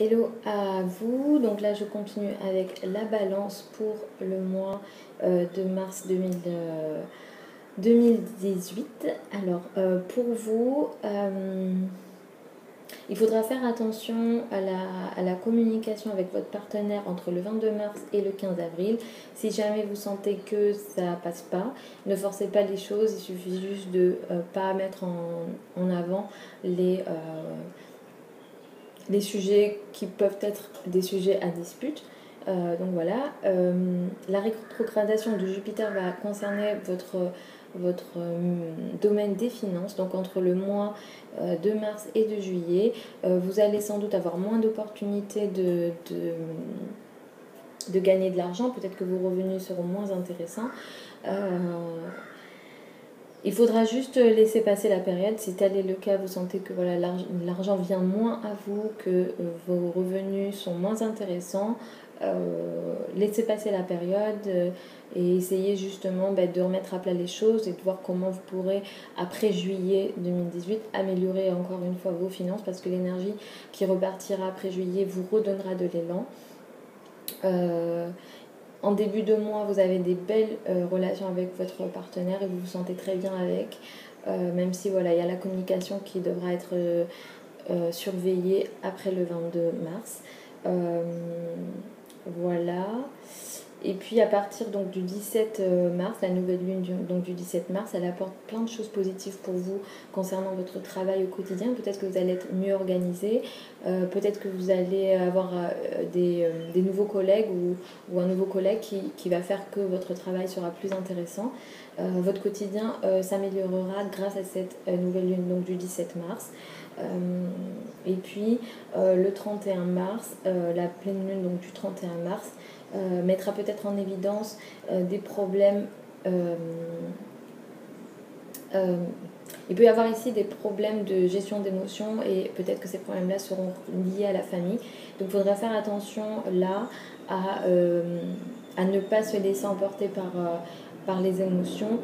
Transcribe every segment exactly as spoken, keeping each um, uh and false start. Hello à vous, donc là je continue avec la balance pour le mois euh, de mars deux mille dix-huit. Alors euh, pour vous, euh, il faudra faire attention à la, à la communication avec votre partenaire entre le vingt-deux mars et le quinze avril. Si jamais vous sentez que ça passe pas, ne forcez pas les choses, il suffit juste de ne euh, pas mettre en, en avant les... Euh, les sujets qui peuvent être des sujets à dispute. Euh, donc voilà, euh, la rétrogradation de Jupiter va concerner votre, votre euh, domaine des finances. Donc entre le mois euh, de mars et de juillet, euh, vous allez sans doute avoir moins d'opportunités de, de, de gagner de l'argent. Peut-être que vos revenus seront moins intéressants. Euh, Il faudra juste laisser passer la période. Si tel est le cas, vous sentez que voilà, l'argent vient moins à vous, que vos revenus sont moins intéressants, euh, laissez passer la période et essayez justement bah, de remettre à plat les choses et de voir comment vous pourrez, après juillet deux mille dix-huit, améliorer encore une fois vos finances, parce que l'énergie qui repartira après juillet vous redonnera de l'élan. Euh, En début de mois, vous avez des belles euh, relations avec votre partenaire et vous vous sentez très bien avec, euh, même si voilà, il y a la communication qui devra être euh, euh, surveillée après le vingt-deux mars. Euh, voilà. Et puis à partir donc, du dix-sept mars, la nouvelle lune du, donc, du dix-sept mars, elle apporte plein de choses positives pour vous concernant votre travail au quotidien. Peut-être que vous allez être mieux organisé, euh, peut-être que vous allez avoir euh, des, euh, des nouveaux collègues ou, ou un nouveau collègue qui, qui va faire que votre travail sera plus intéressant. Euh, votre quotidien euh, s'améliorera grâce à cette euh, nouvelle lune donc, du dix-sept mars. Euh, et puis euh, le trente et un mars, euh, la pleine lune donc, du trente et un mars, Euh, mettra peut-être en évidence euh, des problèmes. Euh, euh, il peut y avoir ici des problèmes de gestion d'émotions et peut-être que ces problèmes-là seront liés à la famille. Donc il faudra faire attention là à, euh, à ne pas se laisser emporter par, euh, par les émotions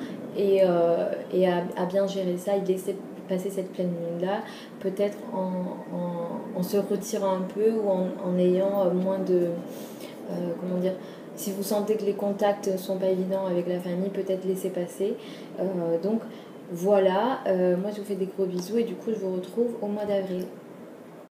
et, euh, et à, à bien gérer ça et laisser passer cette pleine lune-là, peut-être en, en, en se retirant un peu ou en, en ayant moins de... Euh, comment dire, si vous sentez que les contacts ne sont pas évidents avec la famille, peut-être laissez passer. Euh, donc voilà, euh, moi je vous fais des gros bisous et du coup je vous retrouve au mois d'avril.